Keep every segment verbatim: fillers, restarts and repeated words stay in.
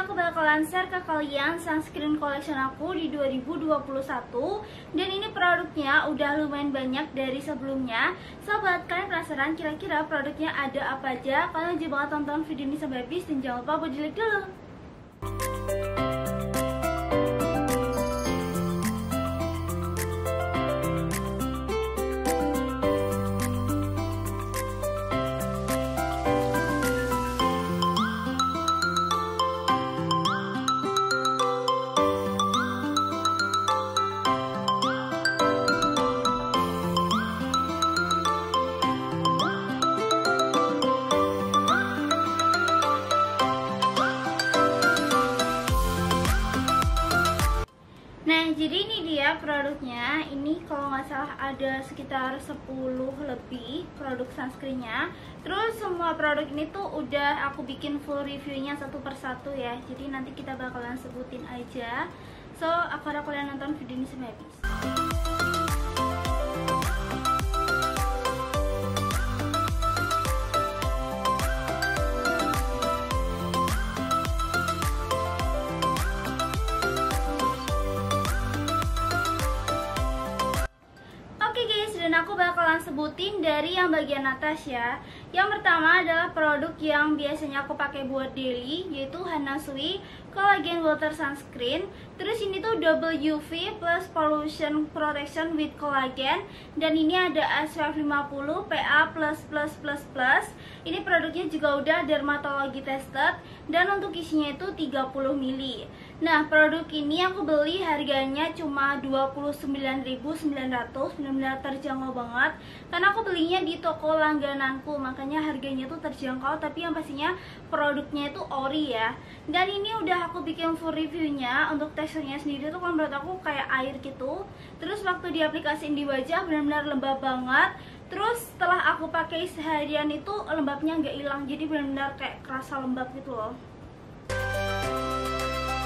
aku bakalan share ke kalian sunscreen collection aku di dua ribu dua puluh satu. Dan ini produknya udah lumayan banyak dari sebelumnya. So, buat kalian penasaran kira-kira produknya ada apa aja, kalian wajib banget tonton video ini sampai habis. Dan jangan lupa buat di-like dulu. Jadi ini dia produknya. Ini kalau nggak salah ada sekitar sepuluh lebih produk sunscreennya. Terus semua produk ini tuh udah aku bikin full reviewnya satu persatu ya. Jadi nanti kita bakalan sebutin aja. So, aku harap kalian nonton video ini sampai habis. Aku bakalan sebutin dari yang bagian atas ya. Yang pertama adalah produk yang biasanya aku pakai buat daily, yaitu Hanasui Collagen Water Sunscreen. Terus ini tuh double U V plus pollution protection with collagen. Dan ini ada S P F lima puluh, P A plus plus plus plus. Ini produknya juga udah dermatologi tested. Dan untuk isinya itu tiga puluh mili. Nah, produk ini aku beli harganya cuma dua puluh sembilan ribu sembilan ratus, benar-benar terjangkau banget. Karena aku belinya di toko langgananku, makanya harganya tuh terjangkau, tapi yang pastinya produknya itu ori ya. Dan ini udah aku bikin full reviewnya. Untuk teksturnya sendiri tuh kalau menurut aku kayak air gitu. Terus waktu diaplikasiin di wajah benar-benar lembab banget. Terus setelah aku pakai seharian itu lembabnya nggak hilang, jadi benar-benar kayak kerasa lembab gitu loh.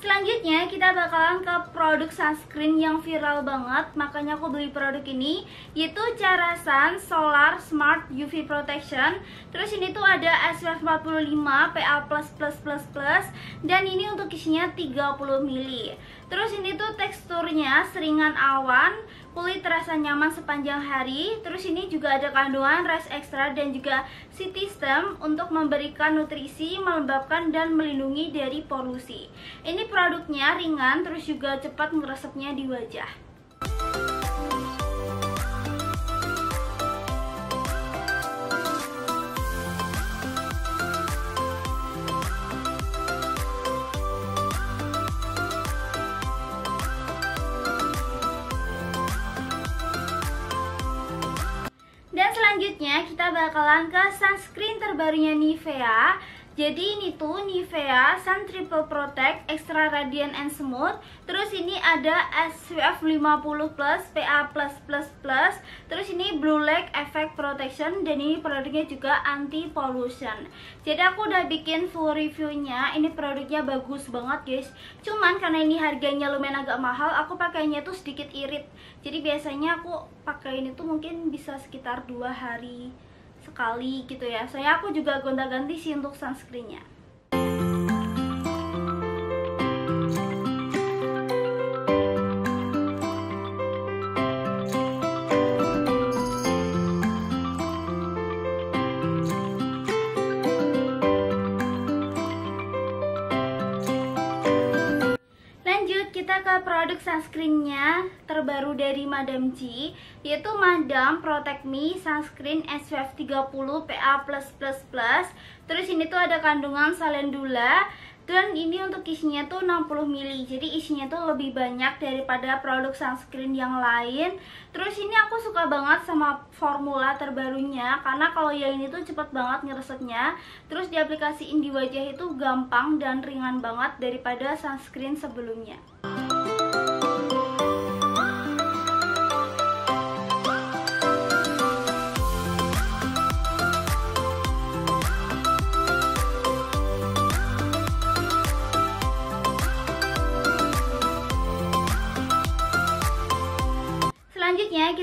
Selanjutnya kita bakalan ke produk sunscreen yang viral banget, makanya aku beli produk ini, yaitu Carasan Solar Smart U V Protection. Terus ini tuh ada S P F empat puluh lima, P A plus plus plus plus, dan ini untuk isinya tiga puluh mili. Terus ini tuh teksturnya seringan awan, kulit terasa nyaman sepanjang hari. Terus ini juga ada kandungan rice extra dan juga citistem untuk memberikan nutrisi, melembabkan dan melindungi dari polusi. Ini produknya ringan terus juga cepat ngeresepnya di wajah. Selanjutnya kita bakalan ke sunscreen terbarunya Nivea. Jadi ini tuh Nivea Sun Triple Protect Extra Radiant and Smooth. Terus ini ada S P F lima puluh plus, P A plus plus plus. Terus ini Blue Light Effect Protection. Dan ini produknya juga anti pollution. Jadi aku udah bikin full reviewnya. Ini produknya bagus banget guys. Cuman karena ini harganya lumayan agak mahal, aku pakainya tuh sedikit irit. Jadi biasanya aku pakai ini tuh mungkin bisa sekitar dua hari sekali gitu ya. Soalnya aku juga gonta-ganti sih untuk sunscreennya. Kita ke produk sunscreennya terbaru dari Madame Gie, yaitu Madam Protect Me Sunscreen S P F tiga puluh P A plus plus plus. Terus ini tuh ada kandungan salendula. Dan ini untuk isinya tuh enam puluh mili. Jadi isinya tuh lebih banyak daripada produk sunscreen yang lain. Terus ini aku suka banget sama formula terbarunya, karena kalau yang ini tuh cepet banget ngeresepnya. Terus diaplikasiin di wajah itu gampang dan ringan banget daripada sunscreen sebelumnya.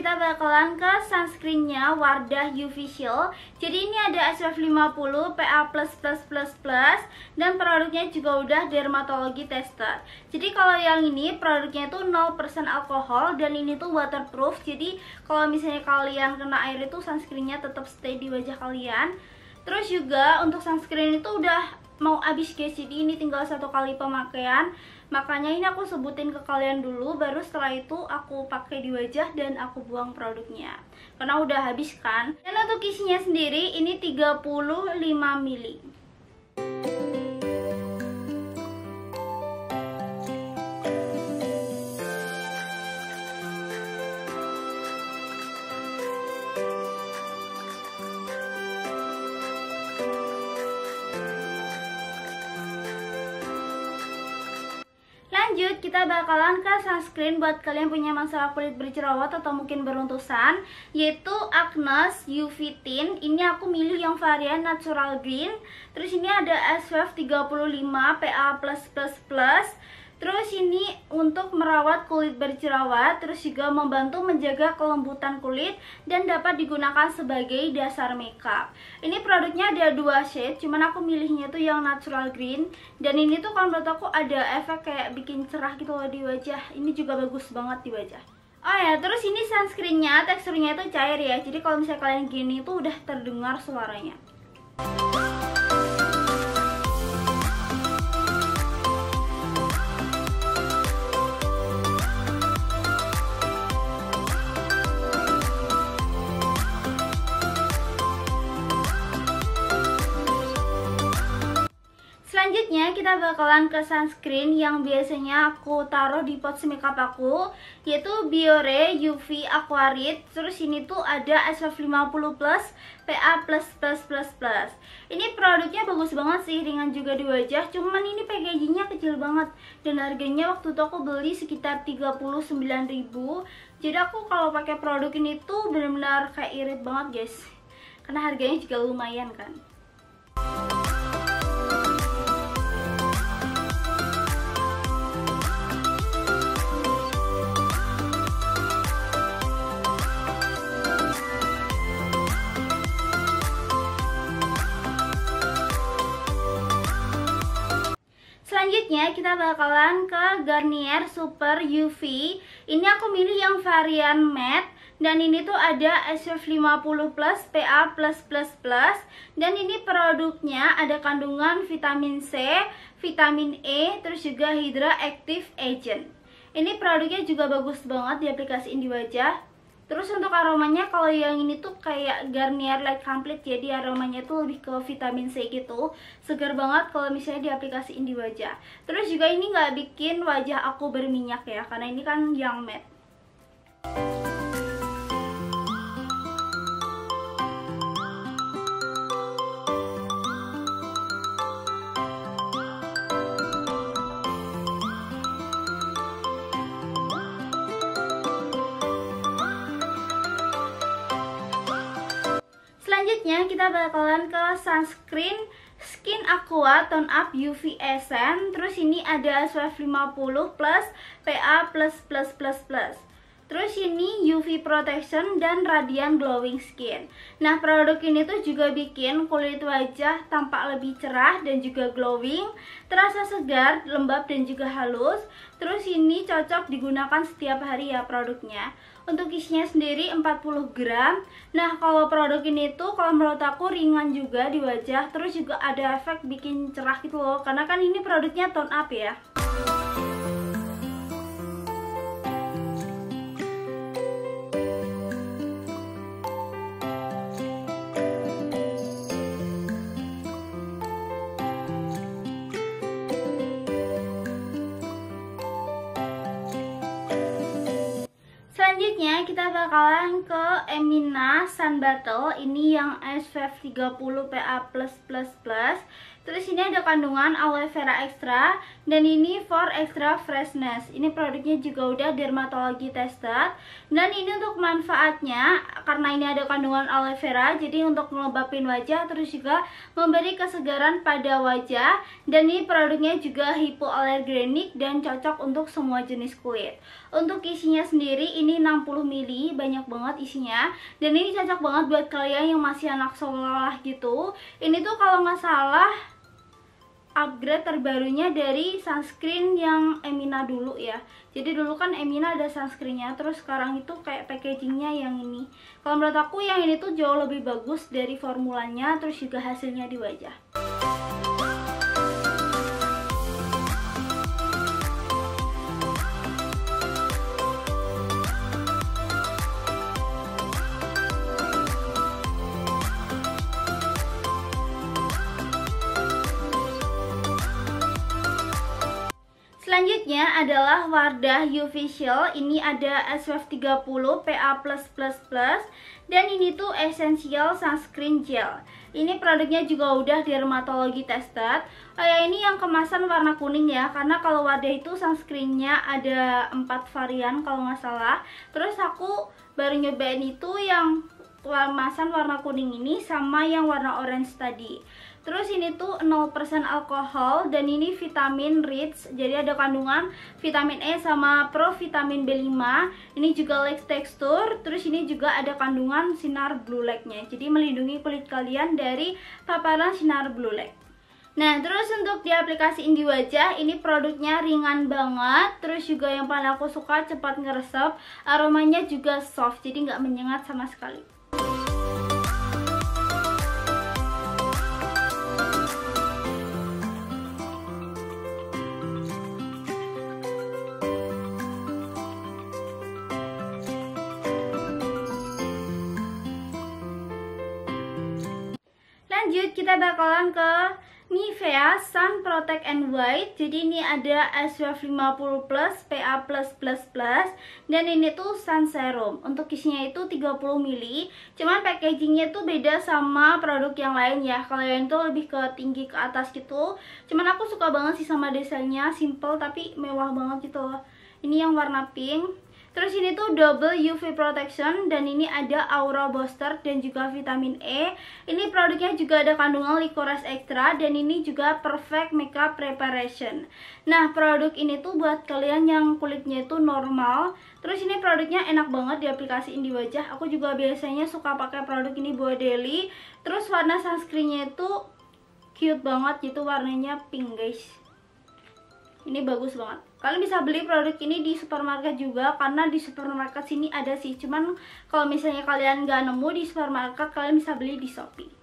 kita bakalan ke sunscreennya Wardah U V Shield. Jadi ini ada S P F lima puluh, P A plus plus plus plus, dan produknya juga udah dermatologi tested. Jadi kalau yang ini produknya itu nol persen alkohol dan ini tuh waterproof. Jadi kalau misalnya kalian kena air itu sunscreennya tetap stay di wajah kalian. Terus juga untuk sunscreen itu udah mau habis guys, jadi ini tinggal satu kali pemakaian. Makanya ini aku sebutin ke kalian dulu, baru setelah itu aku pakai di wajah dan aku buang produknya karena udah habis kan. Dan untuk isinya sendiri ini tiga puluh lima mililiter. Lanjut, kita bakalan ke sunscreen buat kalian punya masalah kulit berjerawat atau mungkin beruntusan, yaitu Acnes U V Tint. Ini aku milih yang varian natural green. Terus ini ada S P F tiga puluh lima, P A plus plus plus. Terus ini untuk merawat kulit berjerawat, terus juga membantu menjaga kelembutan kulit dan dapat digunakan sebagai dasar makeup. Ini produknya ada dua shade, cuman aku milihnya tuh yang natural green. Dan ini tuh kalau menurut aku ada efek kayak bikin cerah gitu loh di wajah. Ini juga bagus banget di wajah. Oh ya, terus ini sunscreennya teksturnya itu cair ya. Jadi kalau misalnya kalian gini tuh udah terdengar suaranya. Selanjutnya kita bakalan ke sunscreen yang biasanya aku taruh di pouch makeup aku, yaitu Biore U V Aqua Rich. Terus ini tuh ada S P F lima puluh plus, P A plus plus plus plus. Ini produknya bagus banget sih, ringan juga di wajah, cuman ini packagingnya kecil banget. Dan harganya waktu itu aku beli sekitar tiga puluh sembilan ribu. Jadi aku kalau pakai produk ini tuh benar-benar kayak irit banget guys, karena harganya juga lumayan kan. Selanjutnya kita bakalan ke Garnier Super U V. Ini aku milih yang varian matte. Dan ini tuh ada S P F lima puluh plus, P A plus plus plus. Dan ini produknya ada kandungan vitamin C, vitamin E, terus juga Hydra Active Agent. Ini produknya juga bagus banget diaplikasiin di wajah. Terus untuk aromanya, kalau yang ini tuh kayak Garnier Light Complete, jadi aromanya tuh lebih ke vitamin C gitu. Segar banget kalau misalnya diaplikasiin di wajah. Terus juga ini nggak bikin wajah aku berminyak ya, karena ini kan yang matte. Selanjutnya kita bakalan ke sunscreen Skin Aqua Tone Up U V Essence. Terus ini ada S P F lima puluh plus, P A plus plus plus. Terus ini U V Protection dan Radiant Glowing Skin. Nah, produk ini tuh juga bikin kulit wajah tampak lebih cerah dan juga glowing, terasa segar, lembab dan juga halus. Terus ini cocok digunakan setiap hari ya produknya. Untuk isinya sendiri empat puluh gram. Nah, kalau produk ini tuh kalau menurut aku ringan juga di wajah. Terus juga ada efek bikin cerah gitu loh, karena kan ini produknya tone up ya. Selanjutnya kita bakalan ke Emina Sun Battle. Ini yang S P F tiga puluh, P A plus plus plus. Terus ini ada kandungan aloe vera extra, dan ini for extra freshness. Ini produknya juga udah dermatologi tested. Dan ini untuk manfaatnya, karena ini ada kandungan aloe vera, jadi untuk ngelembapin wajah, terus juga memberi kesegaran pada wajah. Dan ini produknya juga hypoallergenic dan cocok untuk semua jenis kulit. Untuk isinya sendiri ini enam puluh mili, banyak banget isinya. Dan ini cocok banget buat kalian yang masih anak sekolah gitu. Ini tuh kalau nggak salah upgrade terbarunya dari sunscreen yang Emina dulu ya. Jadi dulu kan Emina ada sunscreennya, terus sekarang itu kayak packagingnya yang ini. Kalau menurut aku yang ini tuh jauh lebih bagus dari formulanya, terus juga hasilnya di wajah. Selanjutnya adalah Wardah U V Shield. Ini ada S P F tiga puluh, P A plus plus plus, dan ini tuh Essential Sunscreen Gel. Ini produknya juga udah dermatologi tested. Oh ya, ini yang kemasan warna kuning ya, karena kalau Wardah itu sunscreennya ada empat varian kalau nggak salah. Terus aku baru nyobain itu yang kemasan warna kuning ini sama yang warna orange tadi. Terus ini tuh nol persen alkohol, dan ini vitamin rich, jadi ada kandungan vitamin E sama provitamin B lima. Ini juga light tekstur, terus ini juga ada kandungan sinar blue light-nya, jadi melindungi kulit kalian dari paparan sinar blue light. Nah, terus untuk diaplikasiin di wajah, ini produknya ringan banget. Terus juga yang paling aku suka, cepat ngeresep, aromanya juga soft, jadi nggak menyengat sama sekali. Lanjut, kita bakalan ke Nivea Sun Protect and White. Jadi ini ada S P F lima puluh plus, P A plus plus plus, dan ini tuh Sun Serum. Untuk isinya itu tiga puluh mili. Cuman packagingnya tuh beda sama produk yang lain ya. Kalau yang itu lebih ke tinggi ke atas gitu. Cuman aku suka banget sih sama desainnya, simple tapi mewah banget gitu loh. Ini yang warna pink. Terus ini tuh double U V protection, dan ini ada aura booster dan juga vitamin E. Ini produknya juga ada kandungan licorice extra, dan ini juga perfect makeup preparation. Nah, produk ini tuh buat kalian yang kulitnya itu normal. Terus ini produknya enak banget diaplikasiin di wajah. Aku juga biasanya suka pakai produk ini buat daily. Terus warna sunscreennya itu cute banget gitu, warnanya pink guys. Ini bagus banget. Kalian bisa beli produk ini di supermarket juga, karena di supermarket sini ada sih. Cuman kalau misalnya kalian nggak nemu di supermarket, kalian bisa beli di Shopee.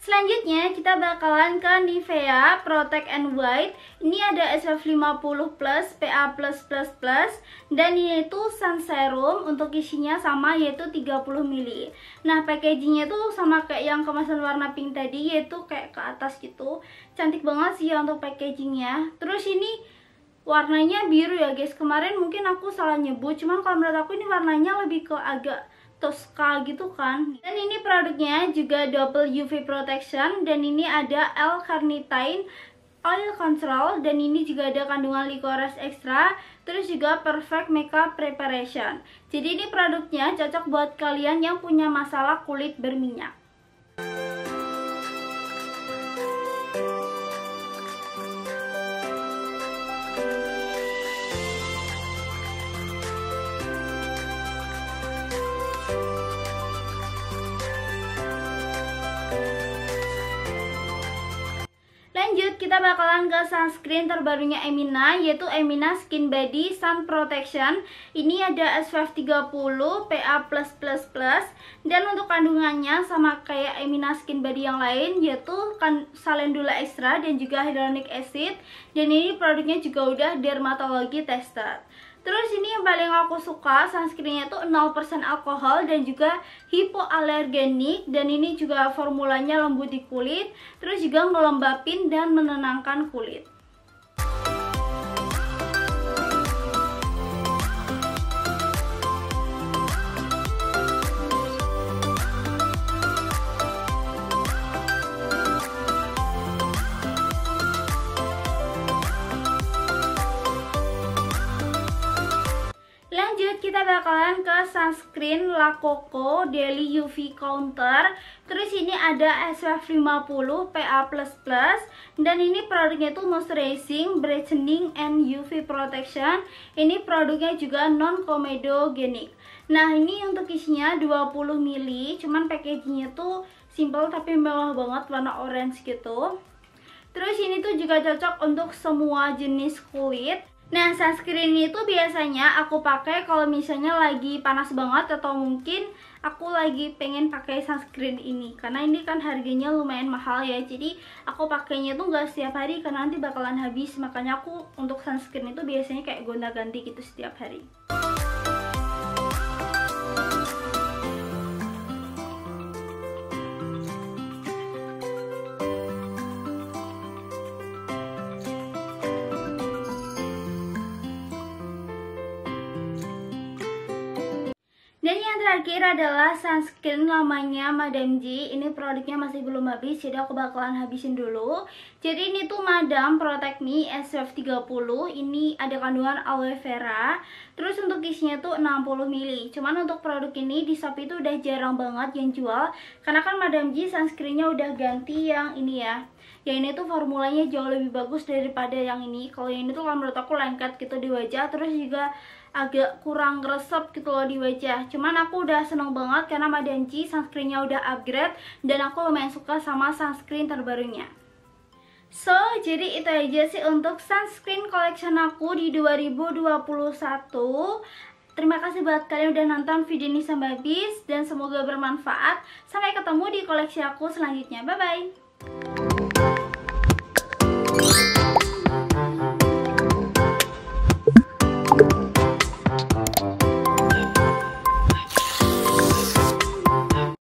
Selanjutnya kita bakalan ke Nivea Protect and White. Ini ada S P F lima puluh plus, P A plus plus plus, dan ini tuh Sun Serum. Untuk isinya sama, yaitu tiga puluh mili. Nah, packagingnya tuh sama kayak yang kemasan warna pink tadi, yaitu kayak ke atas gitu. Cantik banget sih ya untuk packagingnya. Terus ini warnanya biru ya guys. Kemarin mungkin aku salah nyebut, cuman kalau menurut aku ini warnanya lebih ke agak Tosca gitu kan. Dan ini produknya juga double U V protection, dan ini ada L-carnitine oil control, dan ini juga ada kandungan licorice extra, terus juga perfect makeup preparation. Jadi ini produknya cocok buat kalian yang punya masalah kulit berminyak. Kita bakalan ke sunscreen terbarunya Emina, yaitu Emina Skin Body Sun Protection. Ini ada S P F tiga puluh, P A plus plus plus, dan untuk kandungannya sama kayak Emina Skin Body yang lain, yaitu Calendula Extra dan juga Hyaluronic Acid. Dan ini produknya juga udah dermatologi tested. Terus ini yang paling aku suka, sunscreennya tuh nol persen alkohol dan juga hipoalergenik. Dan ini juga formulanya lembut di kulit, terus juga ngelembapin dan menenangkan kulit. Kita bakalan ke sunscreen La Coco Daily U V Counter. Terus ini ada S P F lima puluh P A plus plus. Dan ini produknya itu moisturizing, brightening, and U V protection. Ini produknya juga non-comedogenic. Nah ini untuk isinya dua puluh mili. Cuman packagingnya tuh simple tapi mewah banget, warna orange gitu. Terus ini tuh juga cocok untuk semua jenis kulit. Nah, sunscreen itu biasanya aku pakai kalau misalnya lagi panas banget atau mungkin aku lagi pengen pakai sunscreen ini. Karena ini kan harganya lumayan mahal ya, jadi aku pakainya tuh nggak setiap hari karena nanti bakalan habis. Makanya aku untuk sunscreen itu biasanya kayak gonta-ganti gitu setiap hari. Dan yang terakhir adalah sunscreen lamanya Madame Gie. Ini produknya masih belum habis, jadi aku bakalan habisin dulu. Jadi ini tuh Madam Protect Me S P F tiga puluh. Ini ada kandungan aloe vera. Terus untuk isinya tuh enam puluh mili. Cuman untuk produk ini di Shopee itu udah jarang banget yang jual, karena kan Madame Gie sunscreennya udah ganti yang ini ya. Ya ini tuh formulanya jauh lebih bagus daripada yang ini. Kalau yang ini tuh kalau menurut aku lengket gitu di wajah, terus juga agak kurang resep gitu loh di wajah. Cuman aku udah seneng banget karena Madame Gie sunscreennya udah upgrade, dan aku lumayan suka sama sunscreen terbarunya. So, jadi itu aja sih untuk sunscreen collection aku di dua ribu dua puluh satu. Terima kasih buat kalian udah nonton video ini sampai habis, dan semoga bermanfaat. Sampai ketemu di koleksi aku selanjutnya, bye-bye.